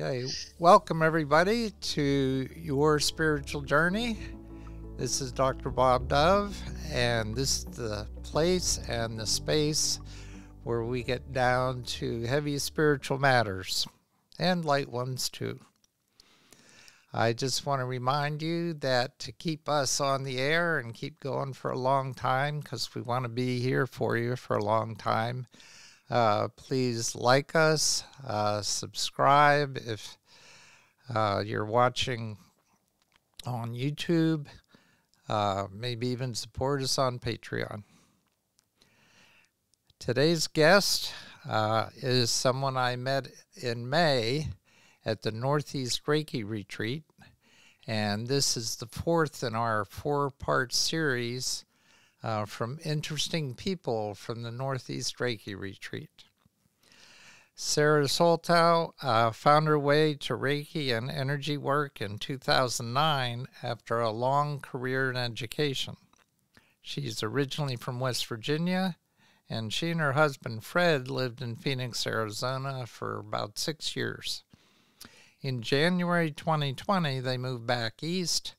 Okay, welcome everybody to Your Spiritual Journey. This is Dr. Bob Dove, and this is the place and the space where we get down to heavy spiritual matters, and light ones too. I just want to remind you that to keep us on the air and keep going for a long time, because we want to be here for you for a long time, please like us, subscribe if you're watching on YouTube, maybe even support us on Patreon. Today's guest is someone I met in May at the Northeast Reiki Retreat, and this is the fourth in our four-part series from interesting people from the Northeast Reiki Retreat. Sarah Soltow found her way to Reiki and energy work in 2009 after a long career in education. She's originally from West Virginia, and she and her husband Fred lived in Phoenix, Arizona for about 6 years. In January 2020, they moved back east,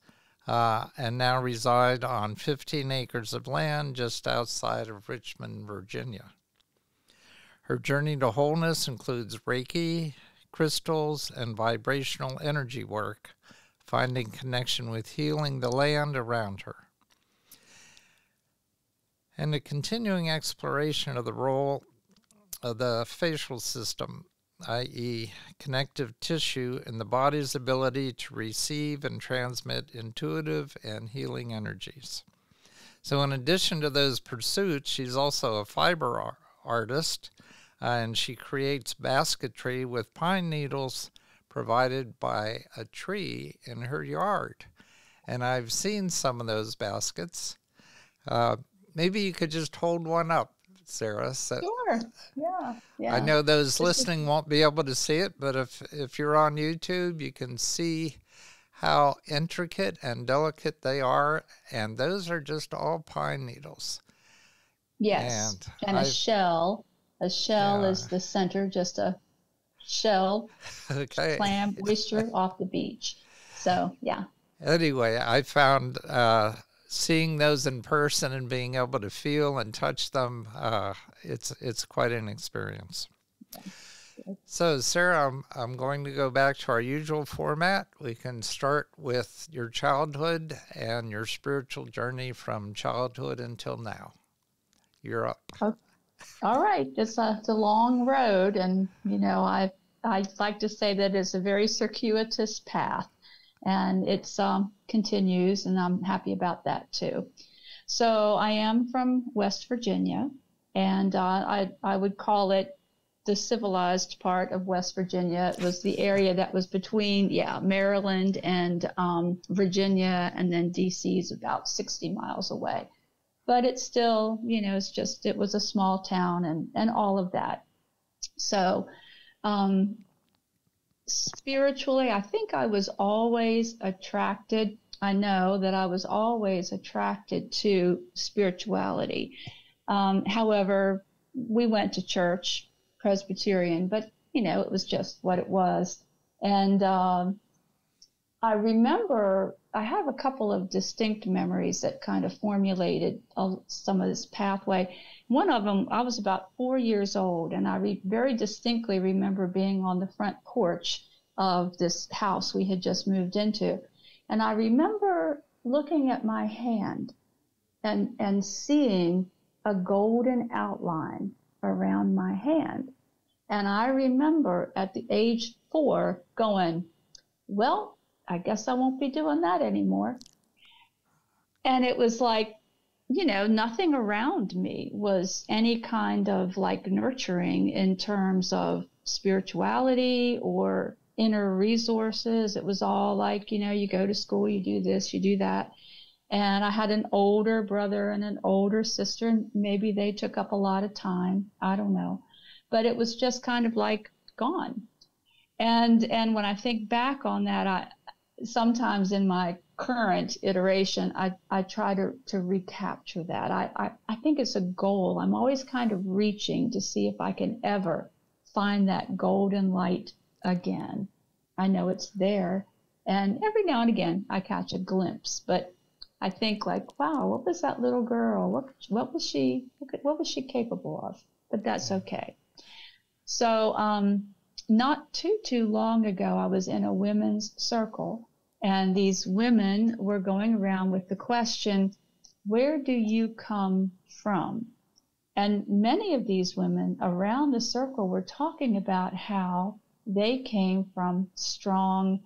and now reside on 15 acres of land just outside of Richmond, Virginia. Her journey to wholeness includes Reiki, crystals, and vibrational energy work, finding connection with healing the land around her. And a continuing exploration of the role of the facial system, i.e. connective tissue, and the body's ability to receive and transmit intuitive and healing energies. So in addition to those pursuits, she's also a fiber artist, and she creates basketry with pine needles provided by a tree in her yard. And I've seen some of those baskets. Maybe you could just hold one up, Sarah. So sure. Yeah. I know those listening won't be able to see it, but if you're on YouTube, you can see how intricate and delicate they are, and those are just all pine needles. Yes, and a shell. A shell is the center, just a shell, clam, oyster off the beach. So, yeah. Anyway, I found... seeing those in person and being able to feel and touch them, it's quite an experience. Okay. So, Sarah, I'm going to go back to our usual format. We can start with your childhood and your spiritual journey from childhood until now. You're up. Okay. All right. It's a long road, and, you know, I like to say that it's a very circuitous path. And it's continues, and I'm happy about that too. So I am from West Virginia, and I would call it the civilized part of West Virginia. It was the area that was between Maryland and Virginia, and then D.C. is about 60 miles away. But it's still, you know, it's just, it was a small town and all of that. So. Spiritually, I think I was always attracted. I know that I was always attracted to spirituality. However, we went to church, Presbyterian, but, you know, it was just what it was. And I remember I have a couple of distinct memories that kind of formulated some of this pathway. One of them, I was about 4 years old, and I very distinctly remember being on the front porch of this house we had just moved into. And I remember looking at my hand and seeing a golden outline around my hand. And I remember at the age 4 going, well, I guess I won't be doing that anymore. And it was like, you know, nothing around me was any kind of like nurturing in terms of spirituality or inner resources. It was all like, you know, you go to school, you do this, you do that. And I had an older brother and an older sister, and maybe they took up a lot of time. I don't know. But it was just kind of like gone. And when I think back on that, sometimes in my current iteration, I try to recapture that. I think it's a goal. I'm always kind of reaching to see if I can ever find that golden light again. I know it's there. And every now and again, I catch a glimpse, but I think like, wow, what was that little girl? What was she capable of? But that's okay. So not too long ago, I was in a women's circle, and these women were going around with the question, where do you come from? And many of these women around the circle were talking about how they came from strong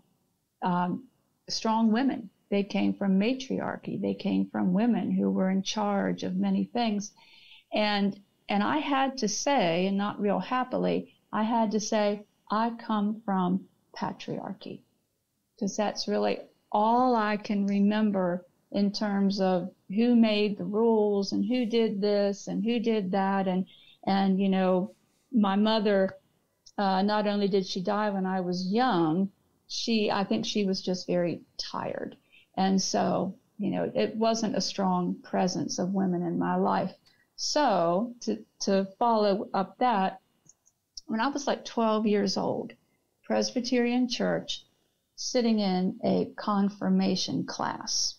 women. They came from matriarchy. They came from women who were in charge of many things. And I had to say, and not real happily, I had to say, I come from patriarchy, because that's really all I can remember in terms of who made the rules and who did this and who did that. And you know, my mother, not only did she die when I was young, I think she was just very tired. And so, you know, it wasn't a strong presence of women in my life. So to follow up that, when I was like 12 years old, Presbyterian church, sitting in a confirmation class.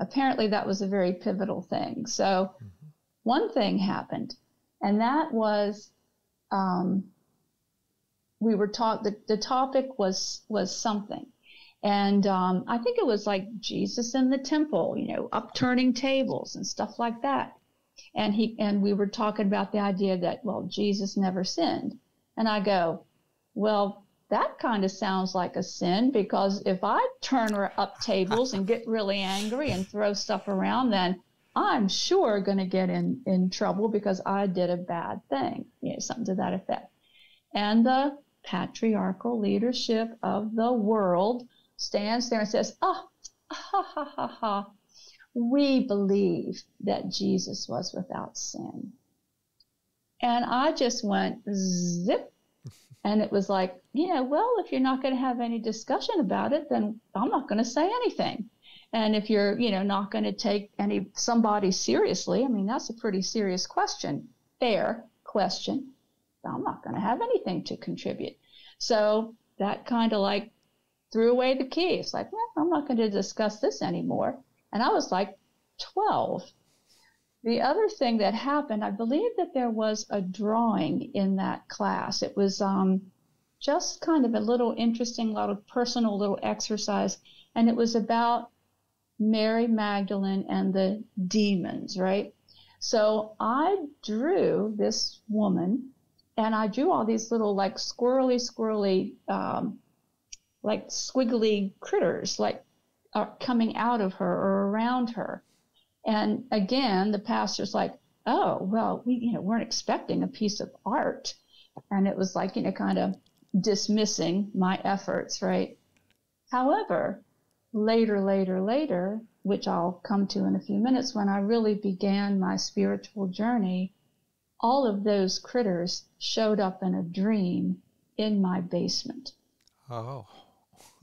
Apparently that was a very pivotal thing. So one thing happened, and that was we were taught that the topic was something. And I think it was like Jesus in the temple, you know, upturning tables and stuff like that. And we were talking about the idea that, well, Jesus never sinned. And I go, well, that kind of sounds like a sin, because if I turn up tables and get really angry and throw stuff around, then I'm sure going to get in trouble because I did a bad thing, you know, something to that effect. And the patriarchal leadership of the world stands there and says, we believe that Jesus was without sin. And I just went zip. And it was like, you know, well, if you're not going to have any discussion about it, then I'm not going to say anything. And if you're, you know, not going to take somebody seriously, I mean, that's a pretty serious question, fair question. I'm not going to have anything to contribute. So that kind of like threw away the key. It's like, well, I'm not going to discuss this anymore. And I was like 12. The other thing that happened, I believe that there was a drawing in that class. It was just kind of a little interesting, lot of personal little exercise. And it was about Mary Magdalene and the demons, right? So I drew this woman, and I drew all these little like squirrely, like squiggly critters like coming out of her or around her. And again, the pastor's like, oh, well, we, you know, weren't expecting a piece of art. And it was like, you know, kind of dismissing my efforts, right? However, later, which I'll come to in a few minutes, when I really began my spiritual journey, all of those critters showed up in a dream in my basement. Oh.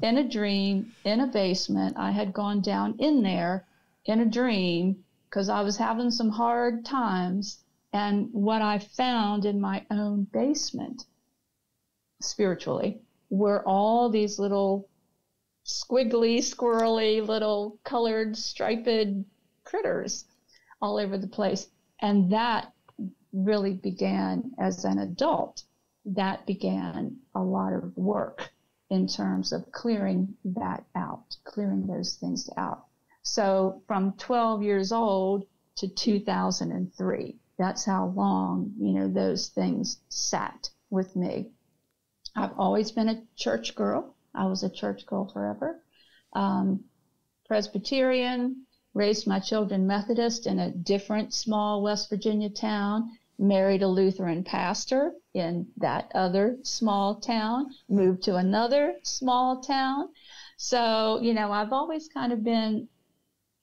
In a dream, in a basement. I had gone down in there in a dream because I was having some hard times, and what I found in my own basement spiritually were all these little squiggly, squirrely, little colored, striped critters all over the place. And that really began, as an adult, that began a lot of work in terms of clearing that out, clearing those things out. So from 12 years old to 2003, that's how long, you know, those things sat with me. I've always been a church girl. I was a church girl forever. Presbyterian, raised my children Methodist in a different small West Virginia town, married a Lutheran pastor in that other small town, moved to another small town. So, you know, I've always kind of been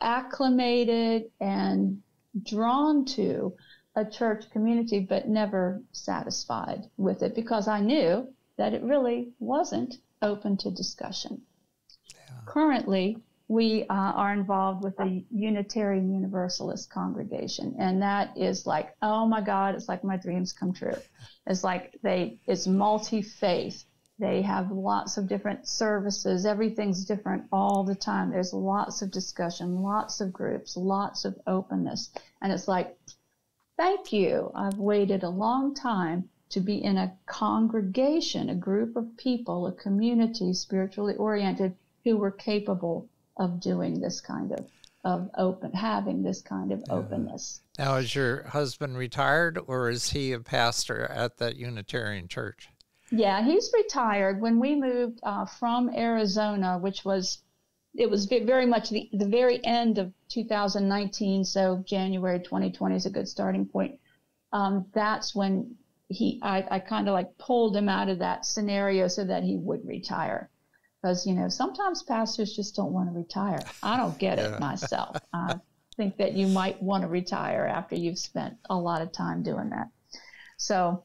acclimated and drawn to a church community, but never satisfied with it, because I knew that it really wasn't open to discussion. Yeah. Currently, we are involved with a Unitarian Universalist congregation, and that is like, oh my God, it's like my dreams come true. It's like it's multi-faith. They have lots of different services. Everything's different all the time. There's lots of discussion, lots of groups, lots of openness. And it's like, thank you. I've waited a long time to be in a congregation, a group of people, a community, spiritually oriented, who were capable of doing this kind of open, having this kind of openness. Now, is your husband retired, or is he a pastor at that Unitarian church? Yeah, he's retired. When we moved from Arizona, which was, it was very much the very end of 2019, so January 2020 is a good starting point. That's when I kind of like pulled him out of that scenario so that he would retire. Because, you know, sometimes pastors just don't want to retire. I don't get it myself. I think that you might want to retire after you've spent a lot of time doing that. So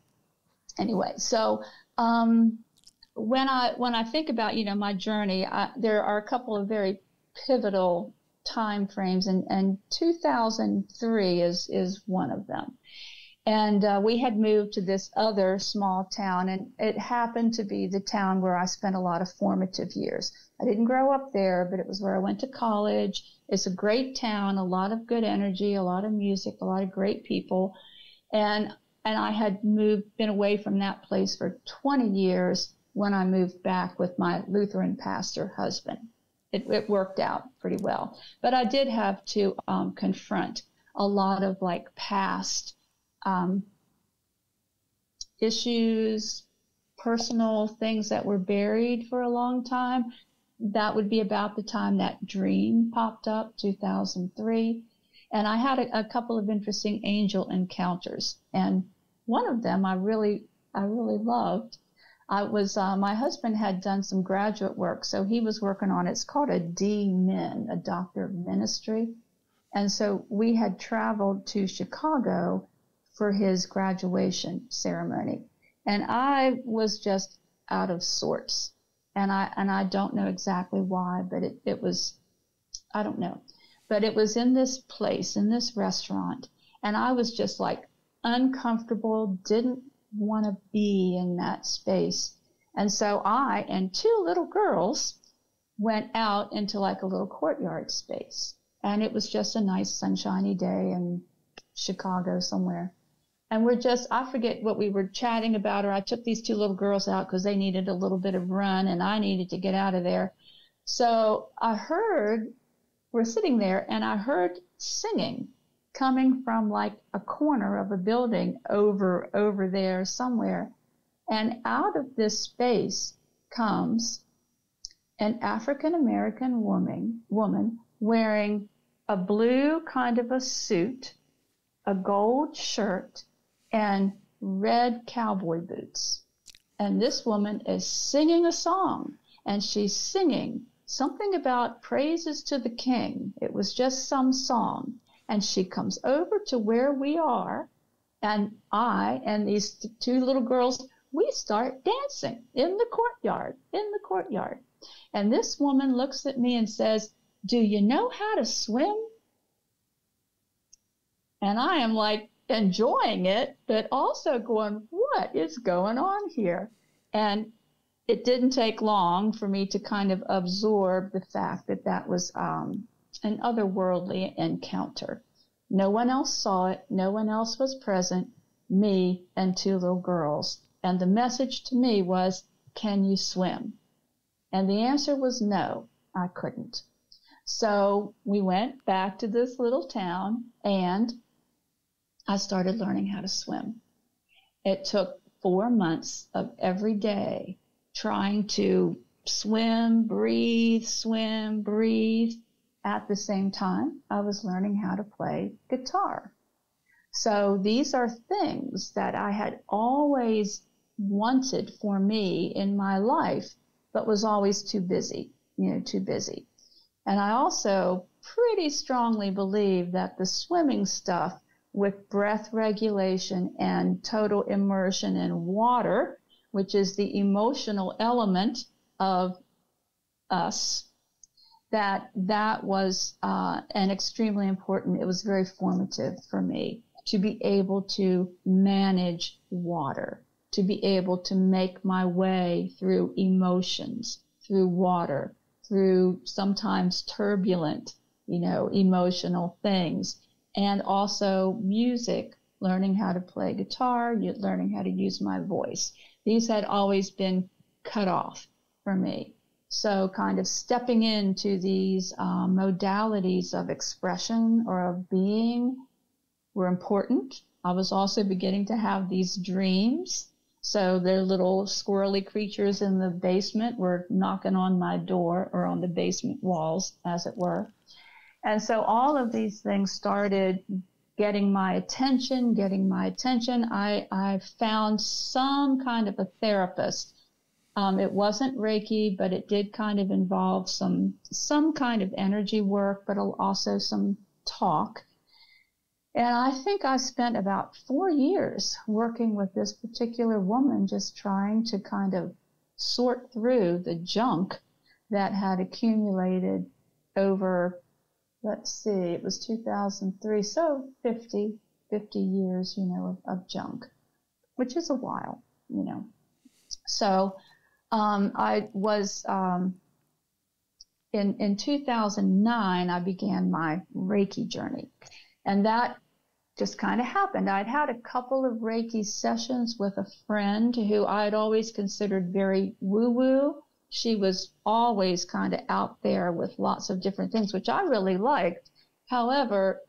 anyway, so when I think about, you know, my journey, there are a couple of very pivotal time frames, and 2003 is one of them. And we had moved to this other small town, and it happened to be the town where I spent a lot of formative years. I didn't grow up there, but it was where I went to college. It's a great town, a lot of good energy, a lot of music, a lot of great people. And I had been away from that place for 20 years when I moved back with my Lutheran pastor husband. It worked out pretty well. But I did have to confront a lot of like past issues, personal things that were buried for a long time. That would be about the time that dream popped up, 2003. And I had a couple of interesting angel encounters. And one of them I really loved. My husband had done some graduate work, so he was working on, it's called a D-Min, a Doctor of Ministry. And so we had traveled to Chicago for his graduation ceremony, and I was just out of sorts, and I don't know exactly why, but it was, I don't know, but it was in this place, in this restaurant, and I was just like uncomfortable, didn't want to be in that space. And so I and two little girls went out into like a little courtyard space, and it was just a nice sunshiny day in Chicago somewhere. And we're just, I forget what we were chatting about, or I took these two little girls out because they needed a little bit of run and I needed to get out of there. So I heard, we're sitting there, and I heard singing coming from like a corner of a building over there somewhere. And out of this space comes an African-American woman wearing a blue kind of a suit, a gold shirt, and red cowboy boots. And this woman is singing a song, and she's singing something about praises to the king. It was just some song. And she comes over to where we are, and I and these two little girls, we start dancing in the courtyard. And this woman looks at me and says, "Do you know how to swim?" And I am like enjoying it, but also going, what is going on here? And it didn't take long for me to kind of absorb the fact that that was an otherworldly encounter. No one else saw it. No one else was present, me and two little girls. And the message to me was, can you swim? And the answer was no, I couldn't. So we went back to this little town, and I started learning how to swim. It took 4 months of every day trying to swim, breathe. At the same time, I was learning how to play guitar. So these are things that I had always wanted for me in my life, but was always too busy, you know, too busy. And I also pretty strongly believe that the swimming stuff with breath regulation and total immersion in water, which is the emotional element of us, that was an extremely important, it was very formative for me to be able to manage water, to be able to make my way through emotions, through water, through sometimes turbulent, emotional things, and also music, learning how to play guitar, learning how to use my voice. These had always been cut off for me. So kind of stepping into these modalities of expression or of being were important. I was also beginning to have these dreams. So their little squirrely creatures in the basement were knocking on my door or on the basement walls, as it were. And so all of these things started getting my attention, I found some kind of a therapist. It wasn't Reiki, but it did kind of involve some kind of energy work, but also some talk. And I think I spent about 4 years working with this particular woman, just trying to kind of sort through the junk that had accumulated over, let's see, it was 2003, so 50 years, of junk, which is a while, So I was, in 2009, I began my Reiki journey. And that just kind of happened. I'd had a couple of Reiki sessions with a friend who I'd always considered very woo-woo. She was always kind of out there with lots of different things, which I really liked. However,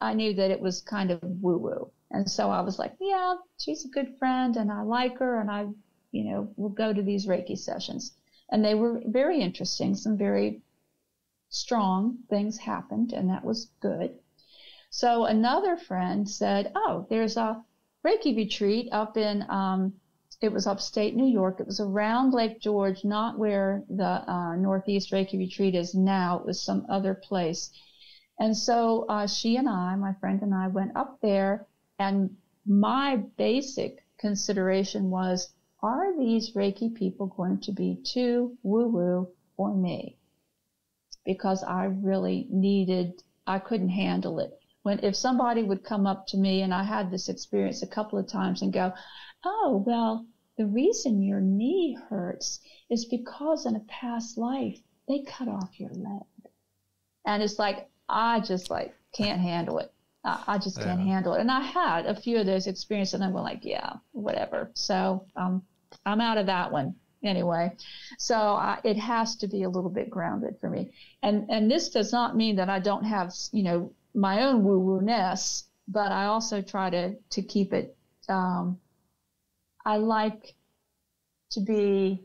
I knew that it was kind of woo-woo. And so I was like, yeah, she's a good friend and I like her and I, we'll go to these Reiki sessions. And they were very interesting. Some very strong things happened and that was good. So another friend said, oh, there's a Reiki retreat up in, it was upstate New York. It was around Lake George, not where the Northeast Reiki Retreat is now. It was some other place. And so she and I, my friend and I, went up there, and my basic consideration was, are these Reiki people going to be too woo-woo for me? Because I really needed, I couldn't handle it. If somebody would come up to me, and I had this experience a couple of times, and go, oh, well, the reason your knee hurts is because in a past life, they cut off your leg. And it's like, I just can't handle it. I just can't handle it. And I had a few of those experiences, and I'm like, yeah, whatever. So I'm out of that one. Anyway, so it has to be a little bit grounded for me. And this does not mean that I don't have, my own woo-woo-ness, but I also try to keep it. I like to be,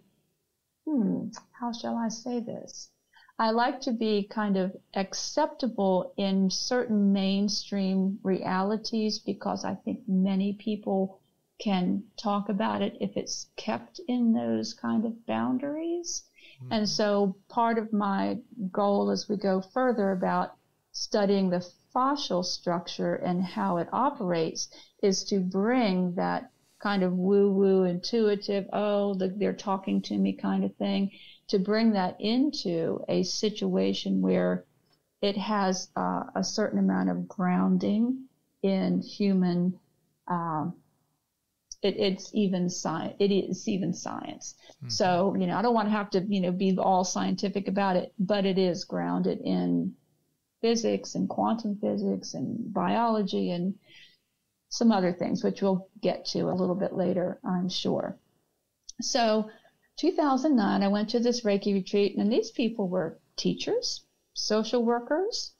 how shall I say this? I like to be kind of acceptable in certain mainstream realities because I think many people can talk about it if it's kept in those kind of boundaries. Mm-hmm. And so part of my goal as we go further about studying the fascial structure and how it operates is to bring that kind of woo-woo intuitive, oh, they're talking to me kind of thing, to bring that into a situation where it has a certain amount of grounding in human, it is even science. Mm-hmm. So, I don't want to have to, be all scientific about it, but it is grounded in physics and quantum physics and biology and some other things, which we'll get to a little bit later, I'm sure. So 2009, I went to this Reiki retreat, and these people were teachers, social workers.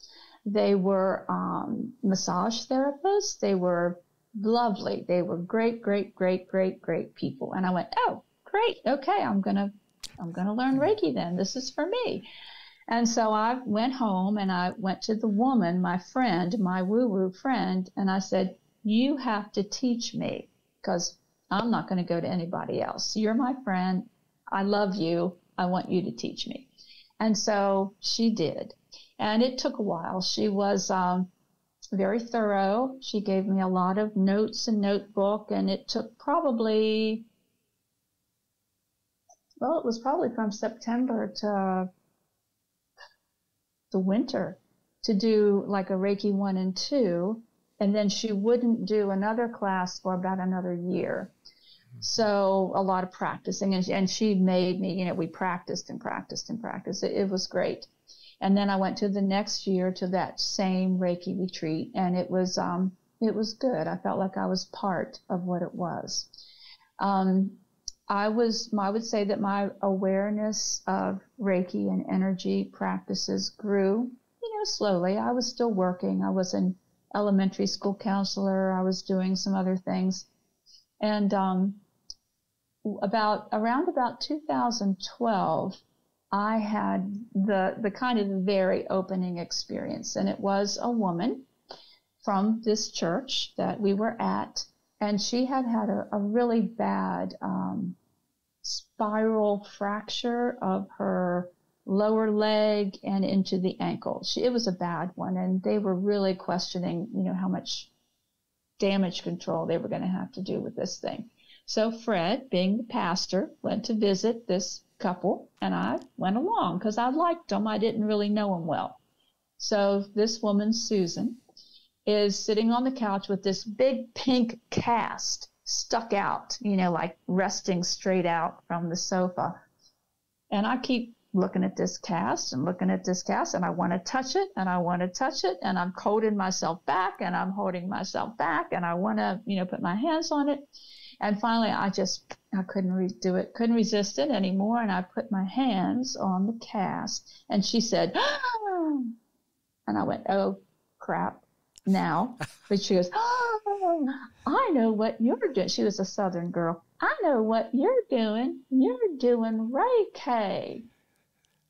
They were massage therapists. They were lovely. They were great people. And I went, oh, great. Okay, I'm gonna learn Reiki then. This is for me. And so I went home and I went to the woman, my friend, my woo-woo friend, and I said, you have to teach me because I'm not going to go to anybody else. You're my friend. I love you. I want you to teach me. And so she did. And it took a while. She was very thorough. She gave me a lot of notes and notebook, and it took probably, well, it was probably from September to the winter to do like a Reiki 1 and 2, and then she wouldn't do another class for about another year. So a lot of practicing, and she made me, you know, we practiced and practiced and practiced. It was great. And then I went to the next year to that same Reiki retreat, and it was good. I felt like I was part of what it was. I would say that my awareness of Reiki and energy practices grew, you know, slowly. I was still working. I was an elementary school counselor. I was doing some other things. And around about 2012, I had the kind of very opening experience, and it was a woman from this church that we were at, and she had had a really bad spiral fracture of her lower leg and into the ankle. It was a bad one, and they were really questioning, you know, how much damage control they were going to have to do with this thing. So Fred, being the pastor, went to visit this couple, and I went along because I liked them. I didn't really know them well. So this woman, Susan, is sitting on the couch with this big pink cast stuck out, you know, like resting straight out from the sofa. And I keep looking at this cast and looking at this cast, and I want to touch it, and I want to touch it, and I'm holding myself back, and I'm holding myself back, and I want to, you know, put my hands on it. And finally, I couldn't do it, couldn't resist it anymore, and I put my hands on the cast, and she said, "Oh," and I went, "Oh, crap, now." But she goes, "Oh, I know what you're doing." She was a Southern girl. "I know what you're doing. You're doing Reiki."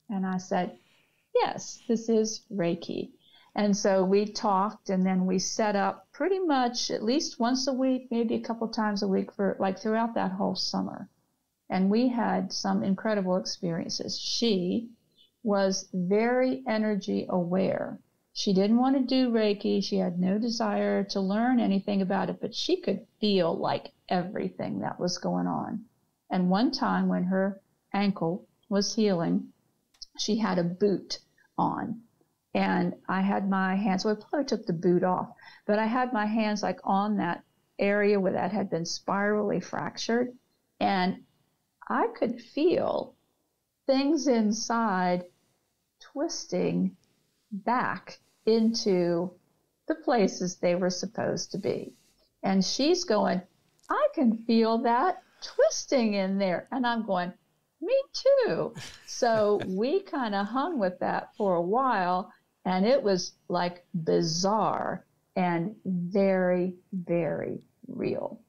And I said, "Yes, this is Reiki." And so we talked, and then we set up pretty much at least once a week, maybe a couple times a week for like throughout that whole summer. And we had some incredible experiences. She was very energy aware. She didn't want to do Reiki. She had no desire to learn anything about it, but she could feel like everything that was going on. And one time when her ankle was healing, she had a boot on, and I had my hands, well, I probably took the boot off, but I had my hands like on that area where that had been spirally fractured, and I could feel things inside twisting back into the places they were supposed to be. And she's going, "I can feel that twisting in there." And I'm going, "Me too." So we kind of hung with that for a while, and it was like bizarre and very, very real.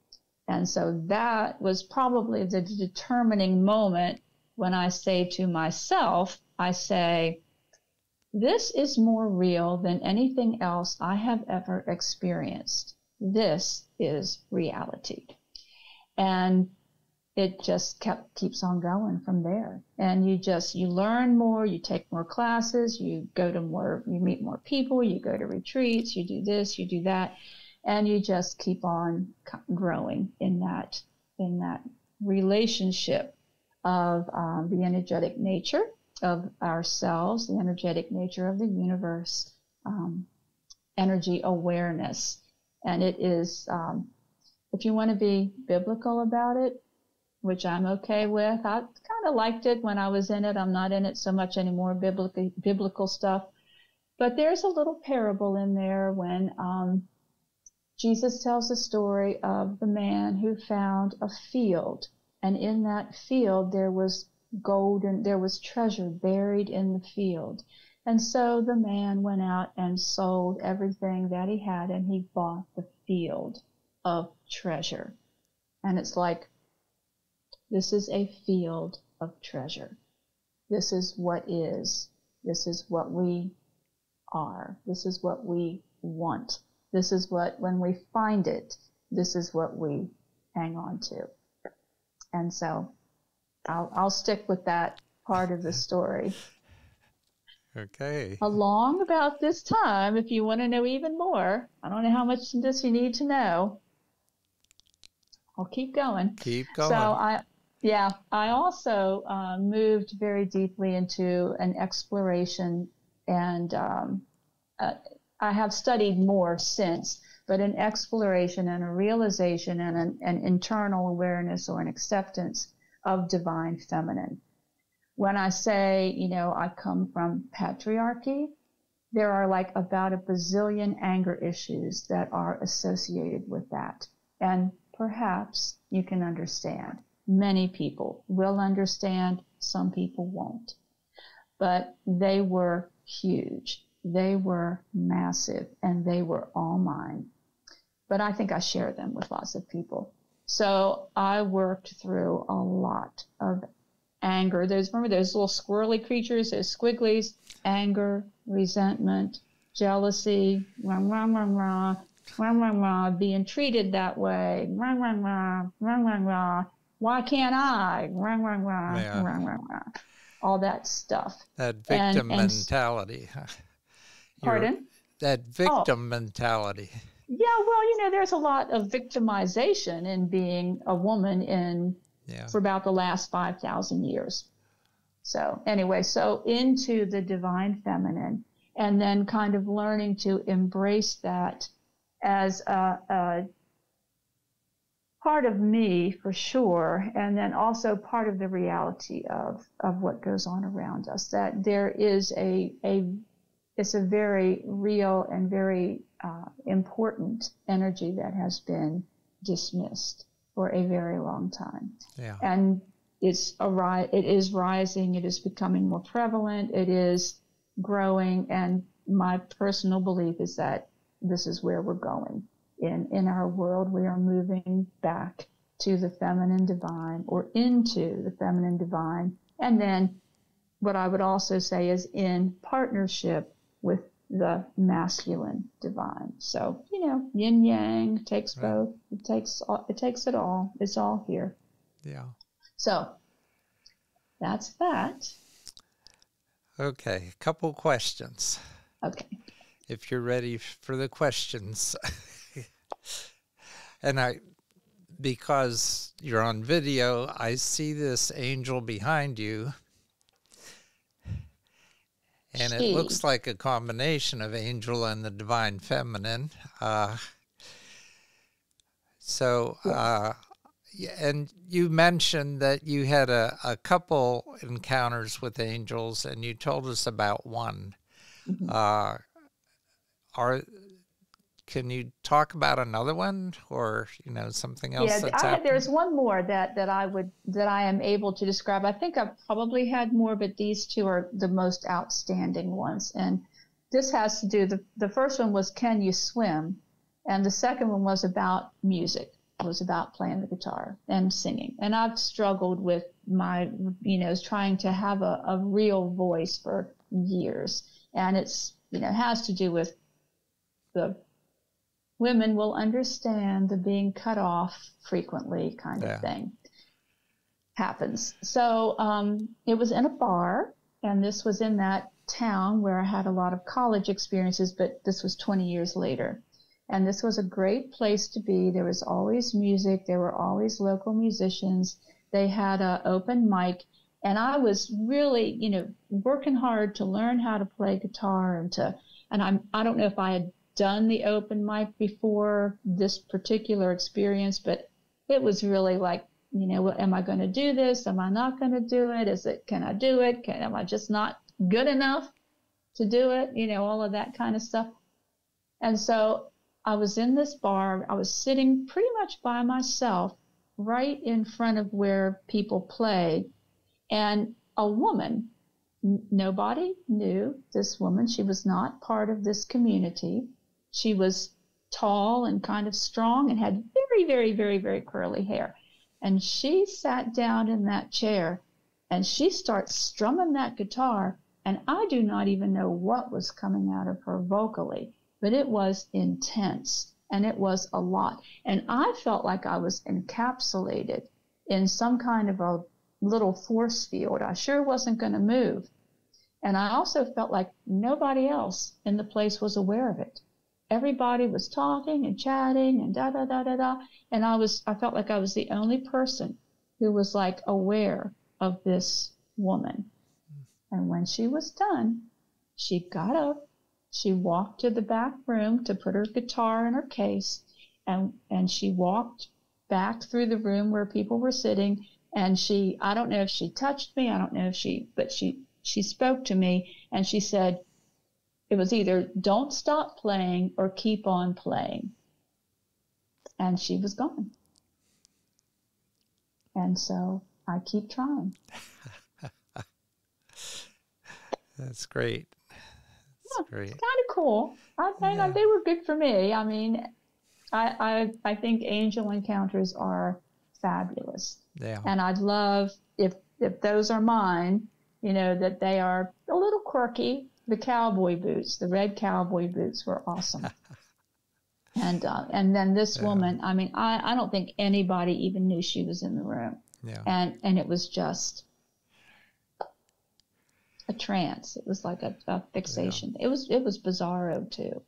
And so that was probably the determining moment when I say to myself, I say, "This is more real than anything else I have ever experienced. This is reality." And it just keeps on going from there. And you learn more, you take more classes, you meet more people, you go to retreats, you do this, you do that, and you just keep on growing in that relationship of the energetic nature of ourselves, the energetic nature of the universe, energy awareness. And it is, if you want to be biblical about it, which I'm okay with. I kind of liked it when I was in it. I'm not in it so much anymore, biblical stuff. But there's a little parable in there when Jesus tells the story of the man who found a field. And in that field, there was treasure buried in the field. And so the man went out and sold everything that he had, and he bought the field of treasure. And it's like, this is a field of treasure. This is what is. This is what we are. This is what we want. This is what, when we find it, this is what we hang on to. And so I'll stick with that part of the story. Okay. Along about this time, if you want to know even more, I don't know how much of this you need to know. I'll keep going. Keep going. So I also moved very deeply into an exploration, and I have studied more since, but an exploration and a realization and an internal awareness or an acceptance of divine feminine. When I say, you know, I come from patriarchy, there are like about a bazillion anger issues that are associated with that. And perhaps you can understand. Many people will understand. Some people won't. But they were huge. They were massive. And they were all mine. But I think I share them with lots of people. So I worked through a lot of anger. Remember those little squirrely creatures, those squigglies? Anger, resentment, jealousy, being treated that way, why can't I, all that stuff. That victim mentality. Pardon? That victim mentality. Yeah, well, you know, there's a lot of victimization in being a woman for about the last 5,000 years. So anyway, so into the divine feminine, and then kind of learning to embrace that as a part of me for sure, and then also part of the reality of what goes on around us, that there is it's a very real and very important energy that has been dismissed for a very long time. Yeah. And it is rising, it is becoming more prevalent, it is growing, and my personal belief is that this is where we're going. In our world, we are moving back to the feminine divine, or into the feminine divine, and then what I would also say is in partnership with the masculine divine. So, you know, yin yang takes both. It takes it all. It's all here. Yeah. So that's that. Okay, a couple questions. Okay. If you're ready for the questions. And because you're on video, I see this angel behind you. And it looks like a combination of angel and the divine feminine. And you mentioned that you had a couple encounters with angels, and you told us about one. Mm-hmm. Can you talk about another one, or something else? Yeah, there's one more that I am able to describe. I think I've probably had more, but these two are the most outstanding ones. And this has to do, the first one was Can You Swim, and the second one was about music. It was about playing the guitar and singing. And I've struggled with my, trying to have a real voice for years. And it's, has to do with the women will understand the being cut off frequently kind of thing happens. So it was in a bar, and this was in that town where I had a lot of college experiences, but this was 20 years later. And this was a great place to be. There was always music. There were always local musicians. They had an open mic. And I was really, working hard to learn how to play guitar. I don't know if I had done the open mic before this particular experience, but it was really like, am I going to do this? Am I not going to do it? Can I do it? Am I just not good enough to do it? All of that kind of stuff. And so I was in this bar. I was sitting pretty much by myself right in front of where people play. And a woman, nobody knew this woman. She was not part of this community. She was tall and kind of strong and had very, very, very, very curly hair. And she sat down in that chair, and she starts strumming that guitar. And I do not even know what was coming out of her vocally. But it was intense, and it was a lot. And I felt like I was encapsulated in some kind of a little force field. I sure wasn't going to move. And I also felt like nobody else in the place was aware of it. Everybody was talking and chatting and da-da-da-da-da. And I felt like I was the only person who was like aware of this woman. And when she was done, she got up. She walked to the back room to put her guitar in her case, and she walked back through the room where people were sitting, and she, I don't know if she touched me, I don't know if she, but she spoke to me, and she said, it was either don't stop playing or keep on playing. And she was gone. And so I keep trying. That's great. That's great. It's kind of cool. I they were good for me. I mean, I think angel encounters are fabulous. Yeah. And I'd love if those are mine, you know, that they are a little quirky. The cowboy boots, the red cowboy boots were awesome. And then this woman, I mean, I don't think anybody even knew she was in the room. Yeah. And it was just a trance. It was like a fixation. Yeah. It was bizarro too,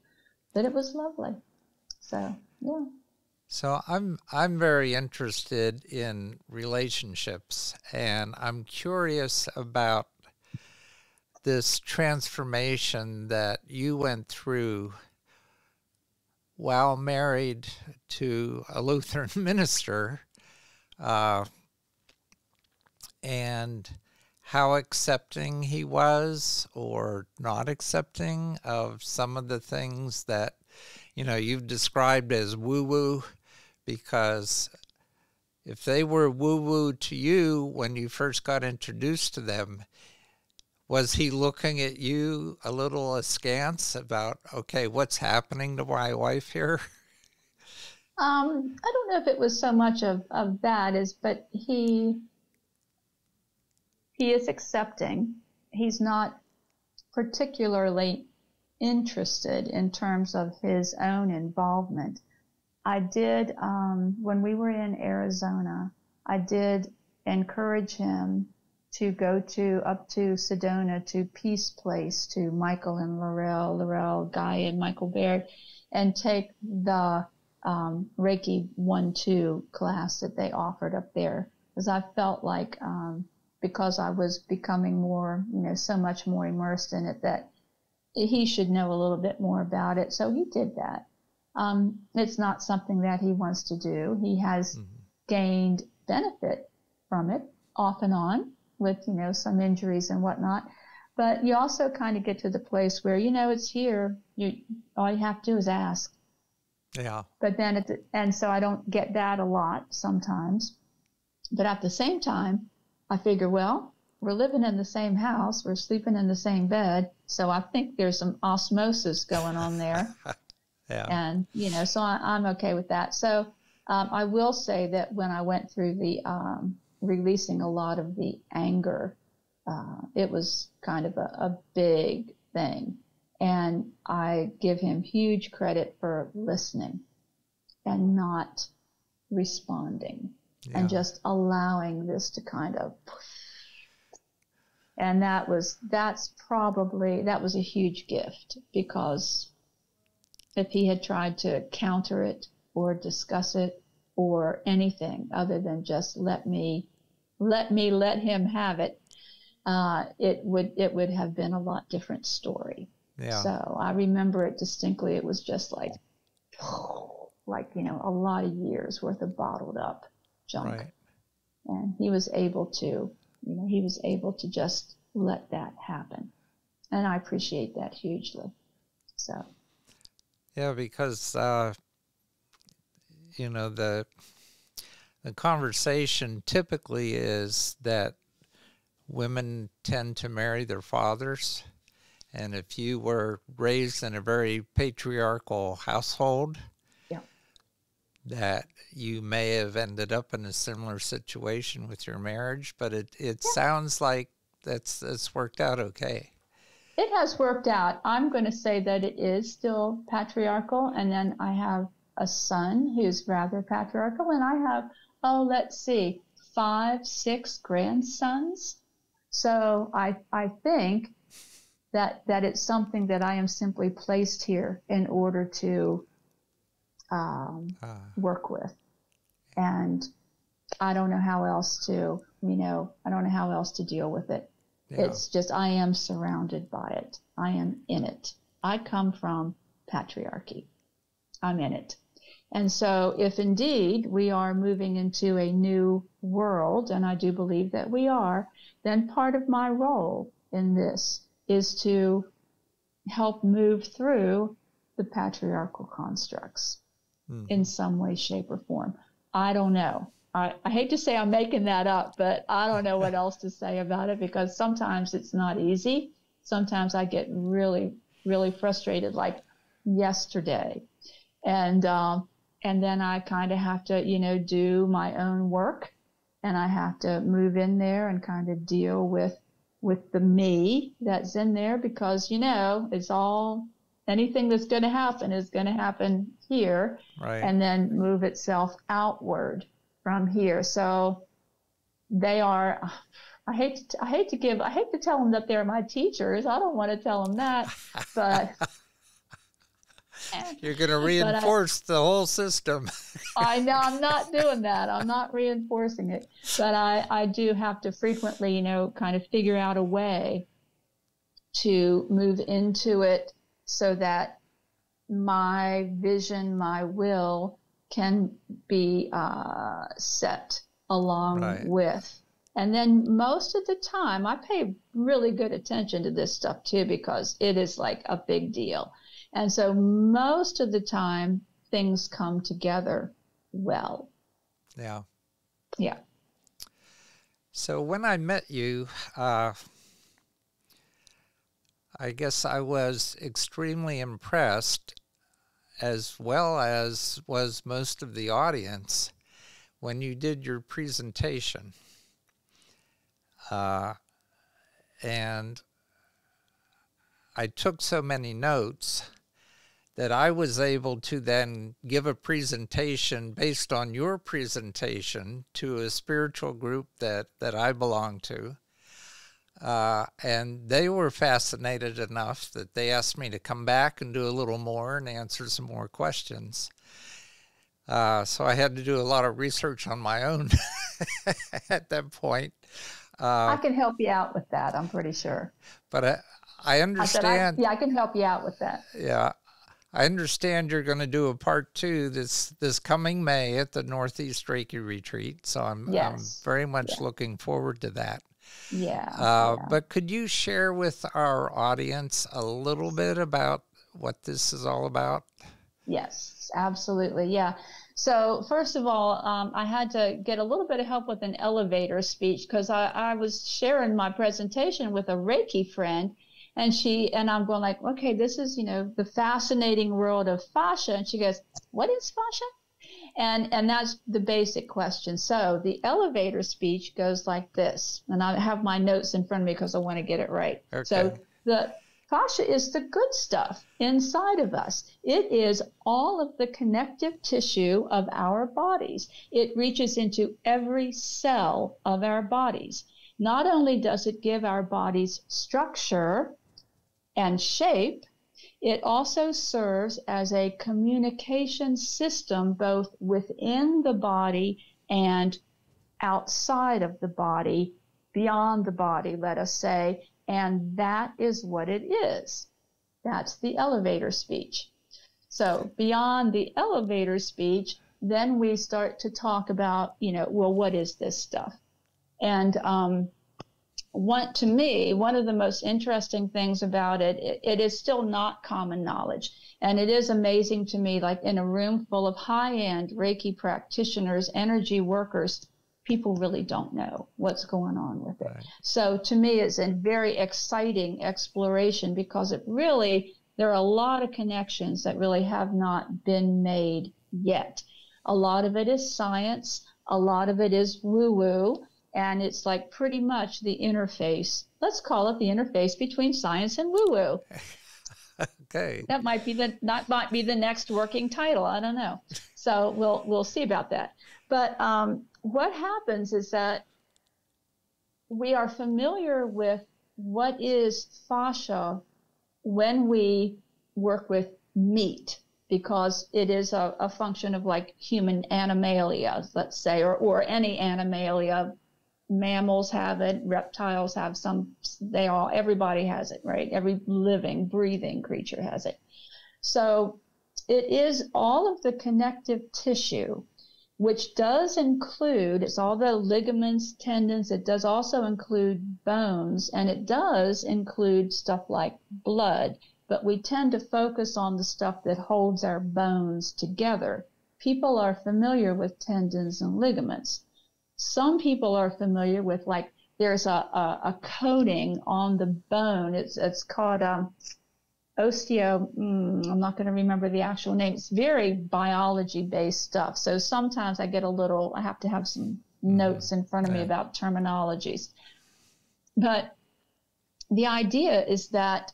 but it was lovely. So, yeah. So I'm very interested in relationships, and I'm curious about this transformation that you went through while married to a Lutheran minister, and how accepting he was or not accepting of some of the things that, you know, you've described as woo-woo, because if they were woo-woo to you when you first got introduced to them, was he looking at you a little askance about, okay, what's happening to my wife here? I don't know if it was so much of that, but he is accepting. He's not particularly interested in terms of his own involvement. I did, when we were in Arizona, I did encourage him to go up to Sedona, to Peace Place, to Michael and Laurel Guy and Michael Baird, and take the Reiki 1-2 class that they offered up there, because I felt like because I was becoming more, you know, so much more immersed in it, that he should know a little bit more about it. So he did that. It's not something that he wants to do. He has gained benefit from it off and on, with, you know, some injuries and whatnot. But you also kind of get to the place where, you know, it's here. All you have to do is ask. Yeah. But then, and so I don't get that a lot sometimes. But at the same time, I figure, well, we're living in the same house. We're sleeping in the same bed. So I think there's some osmosis going on there. Yeah. And, you know, so I'm okay with that. So I will say that when I went through the releasing a lot of the anger, it was kind of a big thing. And I give him huge credit for listening and not responding, and just allowing this to kind of, and that was a huge gift, because if he had tried to counter it or discuss it or anything other than just let him have it, it would have been a lot different story. Yeah. So I remember it distinctly. It was just like, you know, a lot of years worth of bottled up junk. Right. And he was able to, you know, just let that happen. And I appreciate that hugely. So. Yeah, because, you know, the conversation typically is that women tend to marry their fathers. And if you were raised in a very patriarchal household, that you may have ended up in a similar situation with your marriage. But it sounds like that's worked out okay. It has worked out. I'm going to say that it is still patriarchal. And then I have a son who's rather patriarchal, and I have, let's see, 5, 6 grandsons. So I think that it's something that I am simply placed here in order to work with, and I don't know how else to, you know, I don't know how else to deal with it. Yeah. It's just I am surrounded by it. I am in it. I come from patriarchy. I'm in it. And so if indeed we are moving into a new world, and I do believe that we are, then part of my role in this is to help move through the patriarchal constructs in some way, shape, or form. I don't know. I hate to say I'm making that up, but I don't know what else to say about it, because sometimes it's not easy. Sometimes I get really, really frustrated, like yesterday. And then I kind of have to, you know, do my own work, and I have to move in there and kind of deal with the me that's in there, because, you know, it's all, anything that's going to happen is going to happen here, right, and then move itself outward from here. So they are, I hate to tell them that they're my teachers. I don't want to tell them that, but you're going to reinforce the whole system. I know. I'm not doing that. I'm not reinforcing it. But I do have to frequently, you know, kind of figure out a way to move into it so that my vision, my will can be set along with. And then most of the time, I pay really good attention to this stuff too, because it is like a big deal. And so most of the time, things come together well. Yeah. Yeah. So when I met you, I guess I was extremely impressed, as well as was most of the audience, when you did your presentation. And I took so many notes that I was able to then give a presentation based on your presentation to a spiritual group that I belong to. And they were fascinated enough that they asked me to come back and do a little more and answer some more questions. So I had to do a lot of research on my own at that point. I can help you out with that, I'm pretty sure. But I understand. I can help you out with that. Yeah. I understand you're going to do a part two this coming May at the Northeast Reiki Retreat. So I'm very much looking forward to that. Yeah, But could you share with our audience a little bit about what this is all about? Yes, absolutely. Yeah. So first of all, I had to get a little bit of help with an elevator speech, because I was sharing my presentation with a Reiki friend, and I'm going like, okay, this is, you know, the fascinating world of fascia. And she goes, what is fascia? And that's the basic question. So the elevator speech goes like this, and I have my notes in front of me because I want to get it right. Okay. So the fascia is the good stuff inside of us. It is all of the connective tissue of our bodies. It reaches into every cell of our bodies. Not only does it give our bodies structure and shape, it also serves as a communication system both within the body and outside of the body, beyond the body, let us say, and that is what it is. That's the elevator speech. So beyond the elevator speech, then we start to talk about, you know, well, what is this stuff? And to me, one of the most interesting things about it is still not common knowledge. And it is amazing to me, like in a room full of high-end Reiki practitioners, energy workers, people really don't know what's going on with it. Right. So to me, it's a very exciting exploration, because it really, there are a lot of connections that really have not been made yet. A lot of it is science. A lot of it is woo-woo. And it's like pretty much the interface. Let's call it the interface between science and woo-woo. Okay. That might be the next working title. I don't know. So we'll see about that. But what happens is that we are familiar with what is fascia when we work with meat, because it is a function of like human animalia, let's say, or any animalia. mammals have it, reptiles have some, they all, everybody has it, right? Every living, breathing creature has it. So it is all of the connective tissue, which does include, it's all the ligaments, tendons, it does also include bones, and it does include stuff like blood, but we tend to focus on the stuff that holds our bones together. People are familiar with tendons and ligaments. Some people are familiar with, like, there's a coating on the bone. It's called osteo, I'm not going to remember the actual name. It's very biology-based stuff. So sometimes I get a little, I have to have some notes in front of me about terminologies. But the idea is that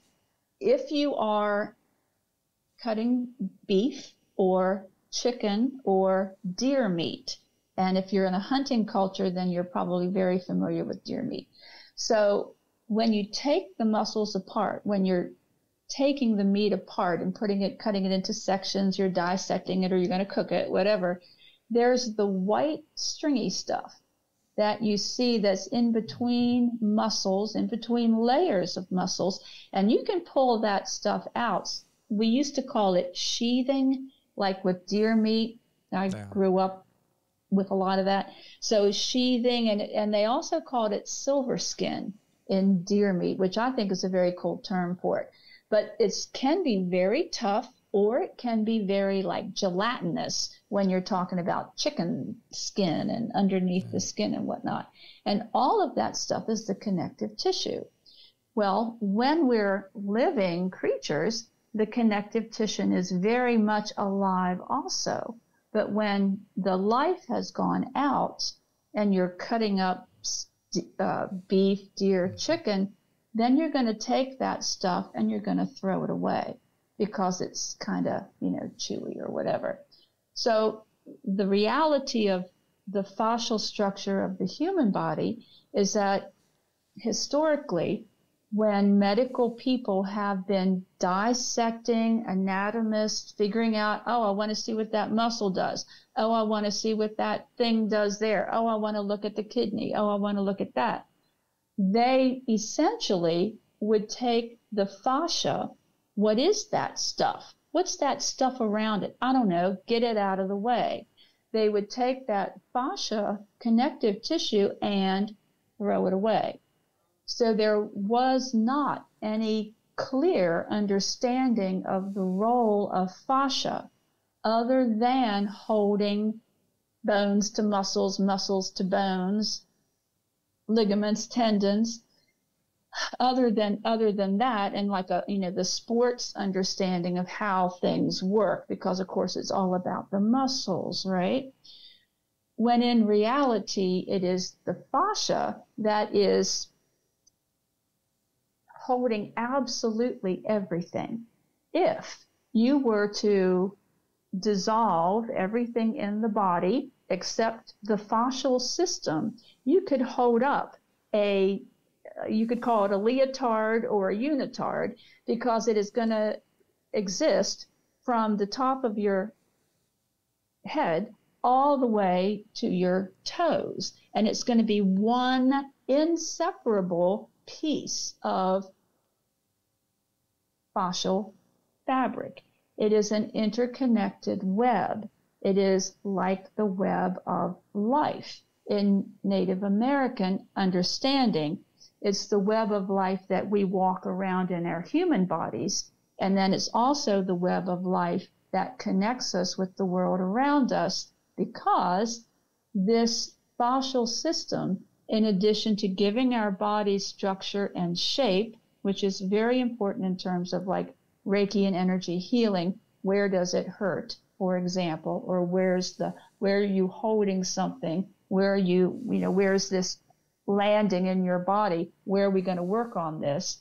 if you are cutting beef or chicken or deer meat, and if you're in a hunting culture, then you're probably very familiar with deer meat. So when you take the muscles apart, when you're taking the meat apart and putting it, cutting it into sections, you're dissecting it or you're going to cook it, whatever, there's the white stringy stuff that you see that's in between muscles, in between layers of muscles, and you can pull that stuff out. We used to call it sheathing, like with deer meat. I grew up with a lot of that. So sheathing, and they also called it silver skin in deer meat, which I think is a very cool term for it. But it can be very tough, or it can be very like gelatinous when you're talking about chicken skin and underneath the skin and whatnot. And all of that stuff is the connective tissue. Well, when we're living creatures, the connective tissue is very much alive also. But when the life has gone out and you're cutting up beef, deer, chicken, then you're going to take that stuff and you're going to throw it away because it's kind of, you know, chewy or whatever. So the reality of the fossil structure of the human body is that historically, when medical people have been dissecting, anatomists, figuring out, oh, I want to see what that muscle does. Oh, I want to see what that thing does there. Oh, I want to look at the kidney. Oh, I want to look at that. They essentially would take the fascia. What is that stuff? What's that stuff around it? I don't know. Get it out of the way. They would take that fascia, connective tissue, and throw it away. So there was not any clear understanding of the role of fascia other than holding bones to muscles, muscles to bones, ligaments, tendons, other than that, and like a, you know, the sports understanding of how things work, because of course it's all about the muscles, right? When in reality it is the fascia that is holding absolutely everything. If you were to dissolve everything in the body except the fascial system, you could hold up a, you could call it a leotard or a unitard, because it is going to exist from the top of your head all the way to your toes. And it's going to be one inseparable piece of fascial fabric. It is an interconnected web. It is like the web of life. In Native American understanding, it's the web of life that we walk around in our human bodies, and then it's also the web of life that connects us with the world around us, because this fascial system, in addition to giving our body structure and shape, which is very important in terms of like Reiki and energy healing, where does it hurt, for example, or where are you holding something, where are you, you know, where's this landing in your body, where are we going to work on this?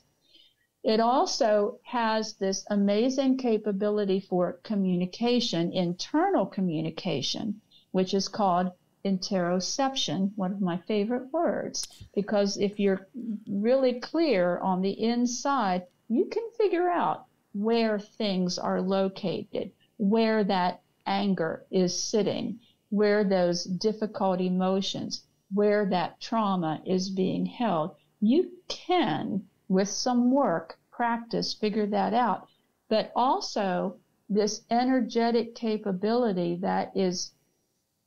It also has this amazing capability for communication, internal communication, which is called interoception, one of my favorite words, because if you're really clear on the inside, you can figure out where things are located, where that anger is sitting, where those difficult emotions, where that trauma is being held. You can, with some work, practice, figure that out. But also this energetic capability that is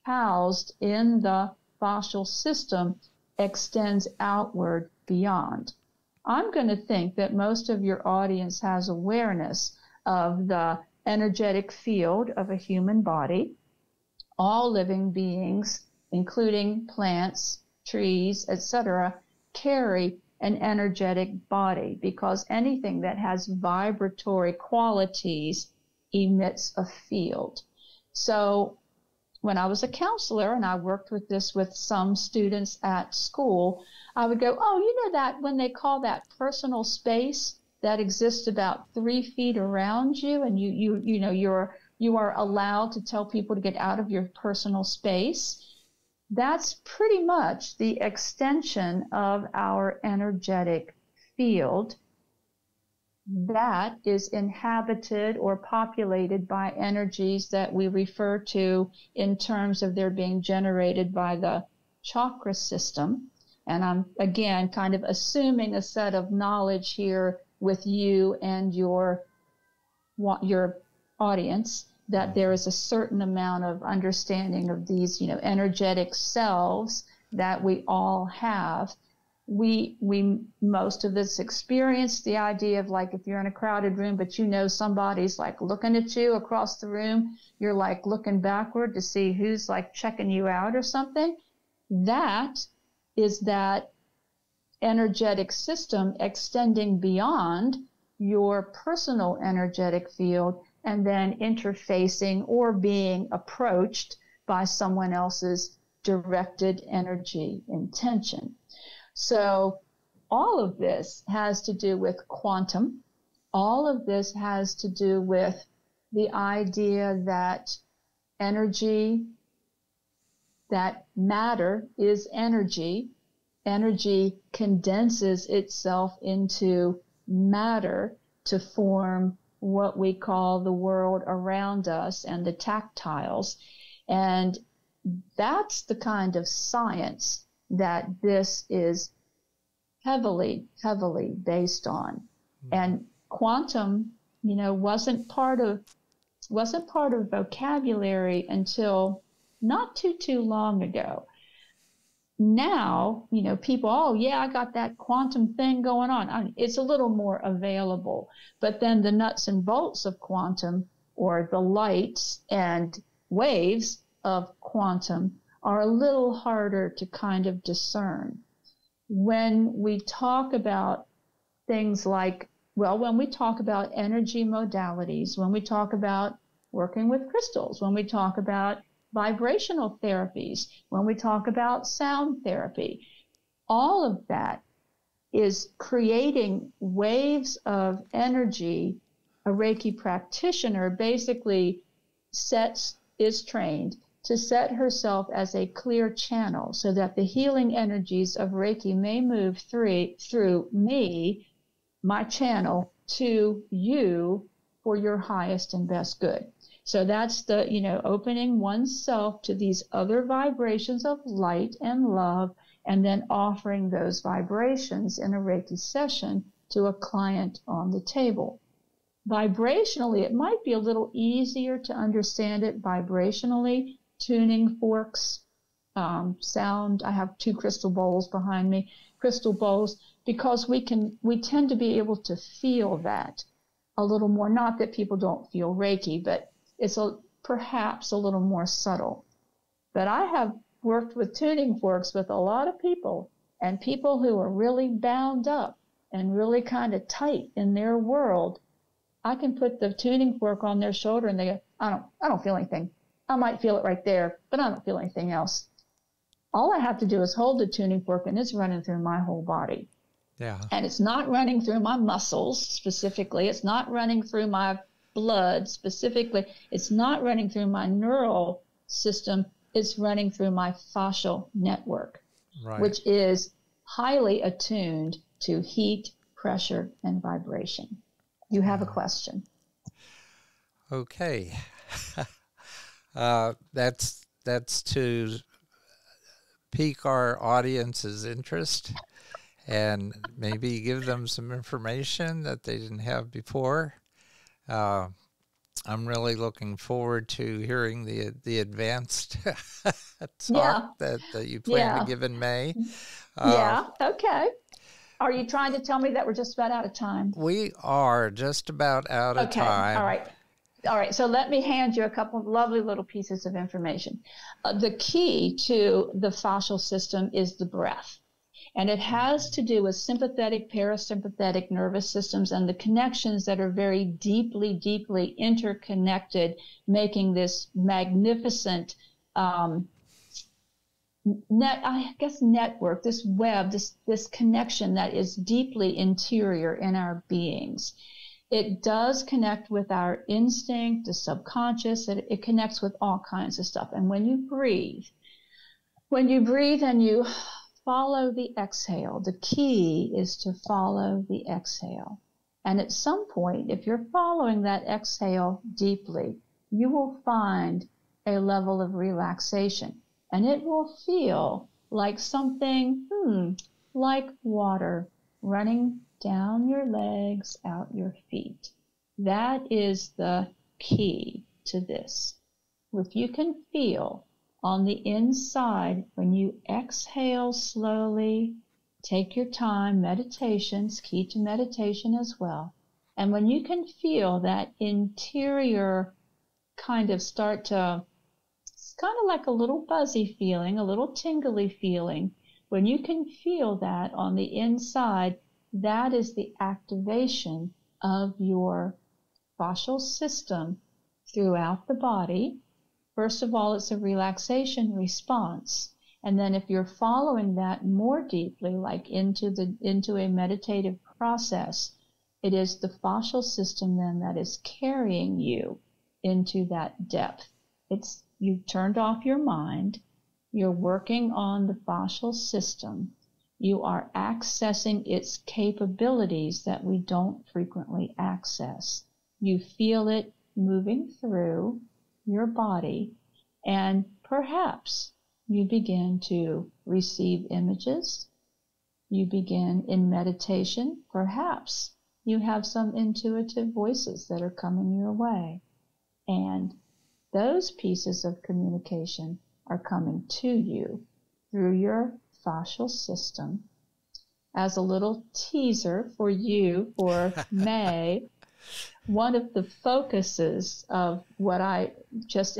housed in the fascial system extends outward beyond. I'm going to think that most of your audience has awareness of the energetic field of a human body. All living beings, including plants, trees, etc., carry an energetic body because anything that has vibratory qualities emits a field. So when I was a counselor and I worked with this with some students at school, I would go, oh, you know that when they call that personal space that exists about 3 feet around you, and you know you are allowed to tell people to get out of your personal space. That's pretty much the extension of our energetic field that is inhabited or populated by energies that we refer to in terms of their being generated by the chakra system. And I'm, again, kind of assuming a set of knowledge here with you and your audience, that there is a certain amount of understanding of these, you know, energetic selves that we all have. We most of us experience the idea of, like, if you're in a crowded room, but you know somebody's like looking at you across the room, you're like looking backward to see who's like checking you out or something. That is that energetic system extending beyond your personal energetic field and then interfacing or being approached by someone else's directed energy intention. So all of this has to do with quantum. All of this has to do with the idea that energy, that matter is energy. Energy condenses itself into matter to form what we call the world around us and the tactiles. And that's the kind of science that this is heavily, heavily based on. Mm-hmm. And quantum, you know, wasn't part of vocabulary until not too long ago. Now, you know, people, oh, yeah, I got that quantum thing going on. I mean, it's a little more available. But then the nuts and bolts of quantum, or the lights and waves of quantum, are a little harder to kind of discern. When we talk about things like, well, when we talk about energy modalities, when we talk about working with crystals, when we talk about vibrational therapies, when we talk about sound therapy, all of that is creating waves of energy. A Reiki practitioner basically is trained to set herself as a clear channel so that the healing energies of Reiki may move through me, my channel, to you for your highest and best good. So that's the, you know, opening oneself to these other vibrations of light and love, and then offering those vibrations in a Reiki session to a client on the table. Vibrationally, it might be a little easier to understand it vibrationally. Tuning forks, sound. I have two crystal bowls behind me, crystal bowls, because we tend to be able to feel that a little more. Not that people don't feel Reiki, but it's perhaps a little more subtle. But I have worked with tuning forks with a lot of people, and people who are really bound up and really kind of tight in their world. I can put the tuning fork on their shoulder and they go, I don't feel anything. I might feel it right there, but I don't feel anything else. All I have to do is hold the tuning fork and it's running through my whole body. Yeah. And it's not running through my muscles specifically. It's not running through my blood specifically. It's not running through my neural system. It's running through my fascial network, right, which is highly attuned to heat, pressure, and vibration. You have a question. Okay. That's to pique our audience's interest and maybe give them some information that they didn't have before. I'm really looking forward to hearing the advanced talk that you plan to give in May. Okay. Are you trying to tell me that we're just about out of time? We are just about out of time. All right. All right. So let me hand you a couple of lovely little pieces of information. The key to the fascial system is the breath. And it has to do with sympathetic, parasympathetic nervous systems and the connections that are very deeply, deeply interconnected, making this magnificent network, this web, this connection that is deeply interior in our beings. It does connect with our instinct, the subconscious. It connects with all kinds of stuff. And when you breathe and you follow the exhale, the key is to follow the exhale. And at some point, if you're following that exhale deeply, you will find a level of relaxation. And it will feel like something, like water running down your legs, out your feet. That is the key to this. If you can feel on the inside, when you exhale slowly, take your time, meditation's key to meditation as well. And when you can feel that interior kind of start to, it's kind of like a little buzzy feeling, a little tingly feeling. When you can feel that on the inside, that is the activation of your fascial system throughout the body. First of all, it's a relaxation response. And then if you're following that more deeply, like into a meditative process, it is the fascial system then that is carrying you into that depth. You've turned off your mind. You're working on the fascial system. You are accessing its capabilities that we don't frequently access. You feel it moving through your body, and perhaps you begin to receive images. You begin in meditation. Perhaps you have some intuitive voices that are coming your way, and those pieces of communication are coming to you through your fascial system. As a little teaser for you for May, one of the focuses of what I just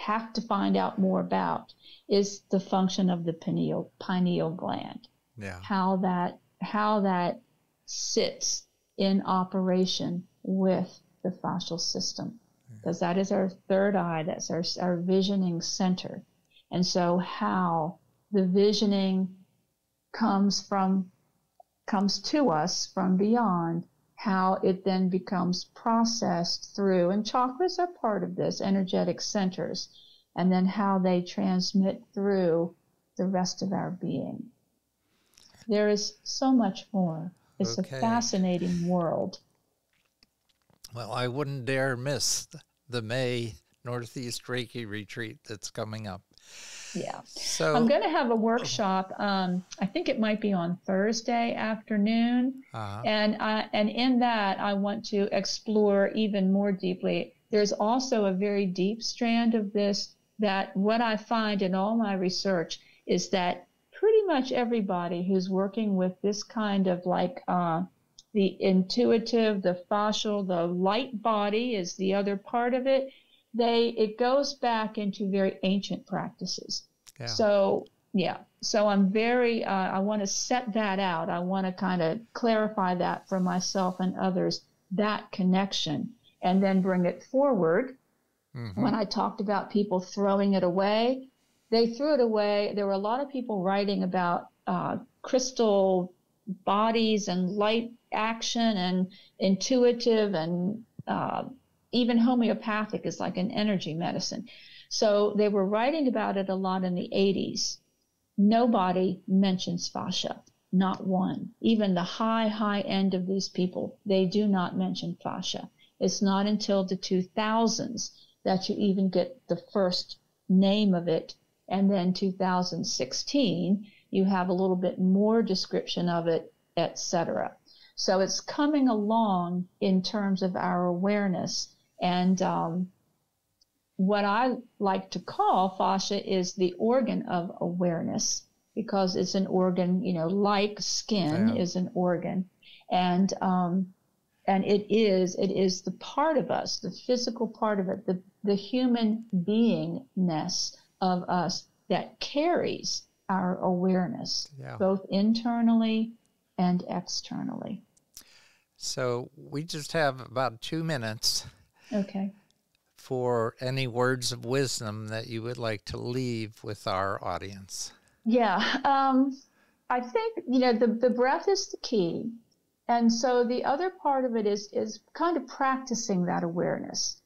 have to find out more about is the function of the pineal gland. Yeah. How that sits in operation with the fascial system, because that is our third eye. That's our visioning center. And so how the visioning comes to us from beyond, how it then becomes processed through, and chakras are part of this, energetic centers, and then how they transmit through the rest of our being. There is so much more. It's a fascinating world. Well, I wouldn't dare miss the May Northeast Reiki Retreat that's coming up. Yeah. So I'm going to have a workshop. I think it might be on Thursday afternoon. And in that, I want to explore even more deeply. There's also a very deep strand of this that what I find in all my research is that pretty much everybody who's working with this kind of like the intuitive, the fascial, the light body is the other part of it. It goes back into very ancient practices. Yeah. So I'm very, I want to set that out. I want to kind of clarify that for myself and others, that connection, and then bring it forward. Mm-hmm. When I talked about people throwing it away, they threw it away. There were a lot of people writing about crystal bodies and light action and intuitive, and even homeopathic is like an energy medicine. So they were writing about it a lot in the 80s. Nobody mentions fascia, not one. Even the high end of these people, they do not mention fascia. It's not until the 2000s that you even get the first name of it And then 2016, you have a little bit more description of it, etc. So it's coming along in terms of our awareness. And what I like to call fascia is the organ of awareness, because it's an organ, you know, like skin is an organ. And it is the part of us, the physical part of it, the human beingness of us that carries our awareness, both internally and externally. So we just have about 2 minutes. Okay. For any words of wisdom that you would like to leave with our audience. Yeah. I think, you know, the breath is the key. And so the other part of it is kind of practicing that awareness.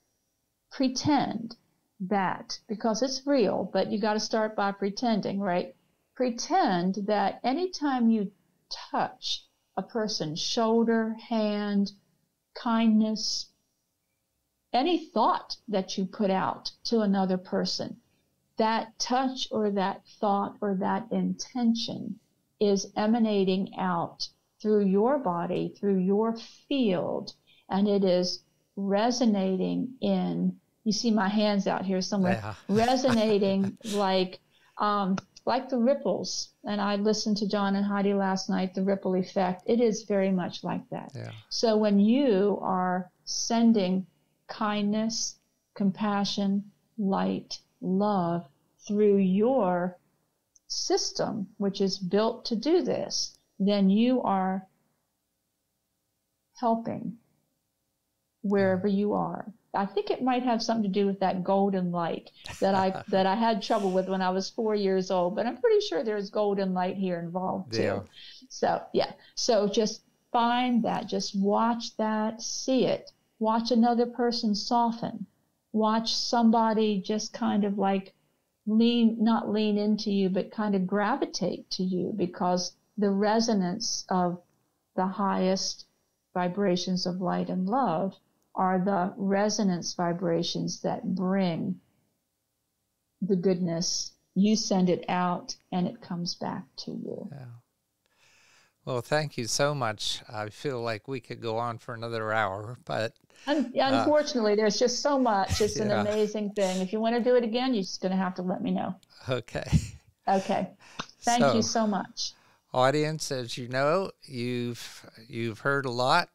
Pretend that, because it's real, but you got to start by pretending, right? Pretend that anytime you touch a person's shoulder, hand, kindness, any thought that you put out to another person, that touch or that thought or that intention is emanating out through your body, through your field, and it is resonating in, you see my hands out here somewhere, resonating like the ripples. And I listened to John and Heidi last night, the ripple effect. It is very much like that. Yeah. So when you are sending kindness, compassion, light, love through your system, which is built to do this, then you are helping wherever you are. I think it might have something to do with that golden light that I that I had trouble with when I was 4 years old, but I'm pretty sure there's golden light here involved too. Yeah. So yeah, so just find that, just watch that, see it. Watch another person soften. Watch somebody just kind of like not lean into you, but kind of gravitate to you, because the resonance of the highest vibrations of light and love are the resonance vibrations that bring the goodness. You send it out and it comes back to you. Yeah. Well, thank you so much. I feel like we could go on for another hour, but... Unfortunately, there's just so much. It's an amazing thing. If you want to do it again, you're just going to have to let me know. Okay. Okay. Thank you so much. Audience, as you know, you've heard a lot.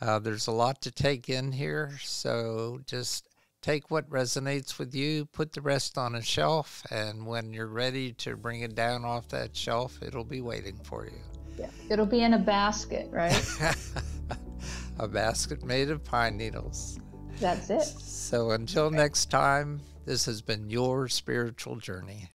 There's a lot to take in here, so just take what resonates with you, put the rest on a shelf, and when you're ready to bring it down off that shelf, it'll be waiting for you. Yeah. It'll be in a basket, right? A basket made of pine needles. That's it. So until next time, this has been your spiritual journey.